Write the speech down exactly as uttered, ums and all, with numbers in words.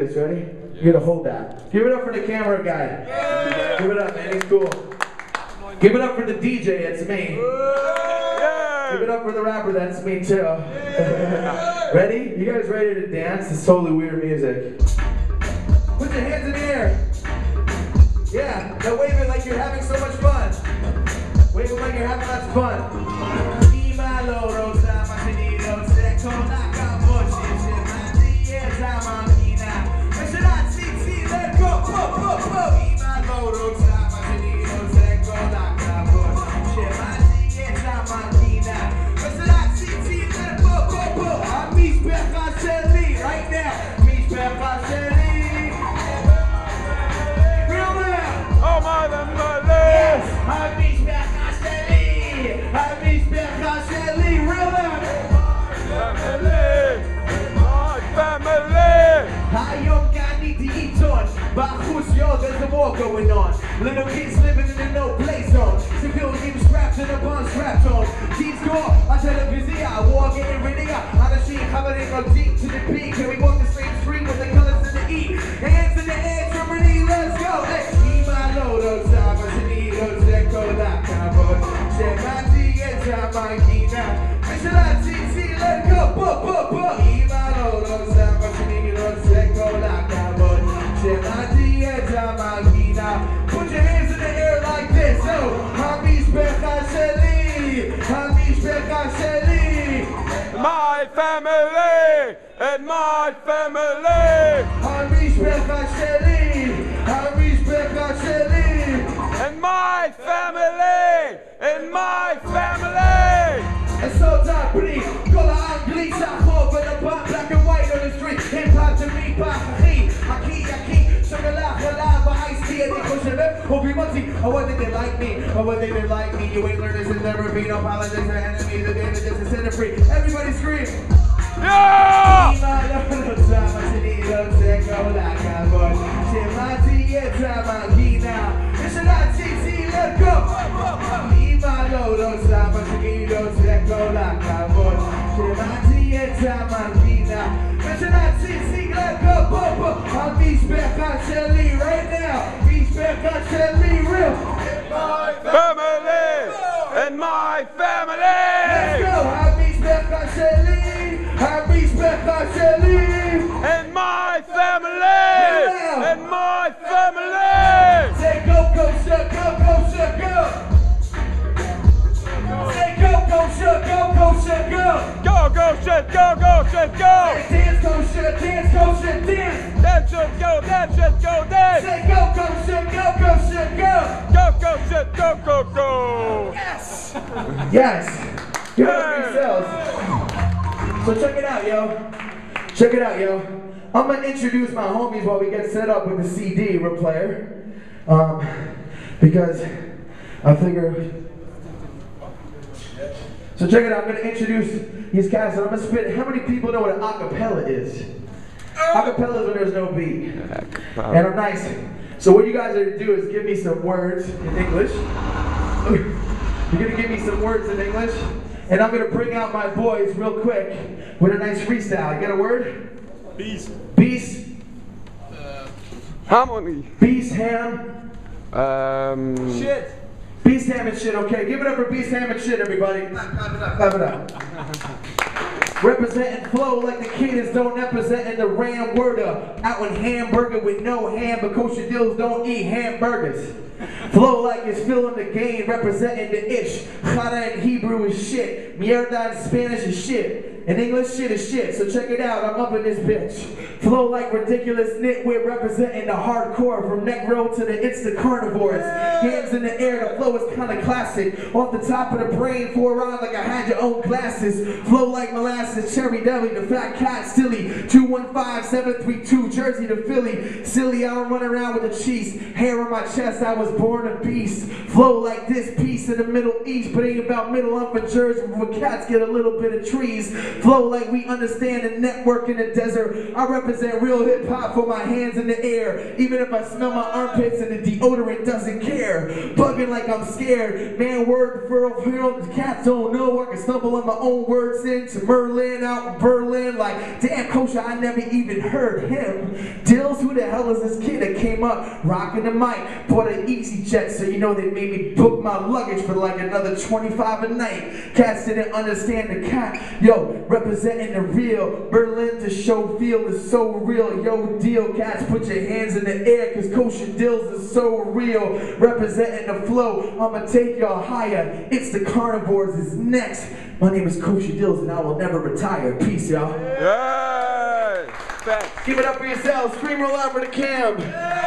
It's ready? Yeah. You're gonna hold that. Give it up for the camera guy. Yeah. Give it up, man. He's cool. Give it up for the D J. It's me. Yeah. Give it up for the rapper. That's me too. Yeah. Ready? You guys ready to dance? It's totally weird music. Put your hands in the air. Yeah. Now wave it like you're having so much fun. Wave it like you're having lots of fun. But who's yours? There's a war going on. Little kids living in a no-play zone. Civilians strapped in a bun strapped on. Kids go, I tell them busy, I walk getting ready. I'm a sheep, having it from deep to the peak. Can we walk the same street with the colors in the E? Hands in the air, from ready, let's go. Hey, E my low, time, I should need those that go that cowboy. Share my tea, yes, I'm my key now. Mission I see, see, let go, buh, buh, buh. E my low, time, I should need those that go that cowboy. Put your hands in the air like this. So, Habish Bekasheli, Habish Bekasheli. My family and my family. Habish Bekasheli, Habish Bekasheli. And my family and my family. And so that bleed, go out, bleed, stop over the pop, black and white on the street. Hip hop to me, pop. I wonder they like me, I wonder they like me. You ain't learners and never be no apologists or enemies. The damage is set it free. Everybody scream! Yeah! Right now! Real. My family and my family. Let's go. Happy Bekasheli, Happy Bekasheli, and my family and my family. Say go, go, sir, go, go, sir, go. Say go, go, sir, go, go, sir, go. Go, go, sir, go, go, sir, go. Say dance, go, sir, dance, go, sir, dance. Dance, sir, go, dance, sir, go, dance. Say go, go, sir, go. Go, go, go! Yes! Yes! Give it up for yourselves. So check it out, yo. Check it out, yo. I'm gonna introduce my homies while we get set up with the C D player. Um, because I figure... So check it out, I'm gonna introduce these cats and I'm gonna spit. How many people know what an acapella is? Acapella is when there's no beat. And I'm nice. So what you guys are going to do is give me some words in English. You're going to give me some words in English. And I'm going to bring out my boys real quick with a nice freestyle. You got a word? Peace. Peace. Uh, Harmony. Peace, ham. Um, shit. Peace, ham, and shit. Okay, give it up for peace, ham, and shit, everybody. Clap it up. Clap it up. Representing flow like the kids don't represent in the ram word up. Out in Hamburg with no ham, but Kosha Dillz don't eat hamburgers. Flow like it's filling the game, representing the ish. Chara in Hebrew is shit. Mierda in Spanish is shit. In English, shit is shit. So check it out, I'm up in this bitch. Flow like ridiculous nitwit, representing the hardcore. From Necro to the Insta carnivores. Hands in the air, the flow is kinda classic. Off the top of the brain, four on like I had your own glasses. Flow like molasses, cherry deli, the fat cat silly. two one five, seven three two, Jersey to Philly. Silly, I don't run around with the cheese. Hair on my chest, I was born a beast. Flow like this piece in the Middle East, but ain't about middle. I'm from Jersey where cats get a little bit of trees. Flow like we understand and network in the desert. I represent real hip hop for my hands in the air. Even if I smell my armpits and the deodorant doesn't care. Bugging like I'm scared. Man, word for real, cats don't know. I can stumble on my own words into Merlin out in Berlin. Like, damn, Kosha, I never even heard him. Did who the hell is this kid that came up rocking the mic? Bought an easy jet, so you know they made me book my luggage for like another twenty-five a night. Cats didn't understand the cat. Yo, representing the real Berlin to show feel is so real. Yo, deal, cats, put your hands in the air, cause Kosha Dillz is so real. Representing the flow, I'ma take y'all higher. It's the carnivores is next. My name is Kosha Dillz and I will never retire. Peace, y'all. Yeah. Give it up for yourselves. Scream real loud for the cam. Yeah.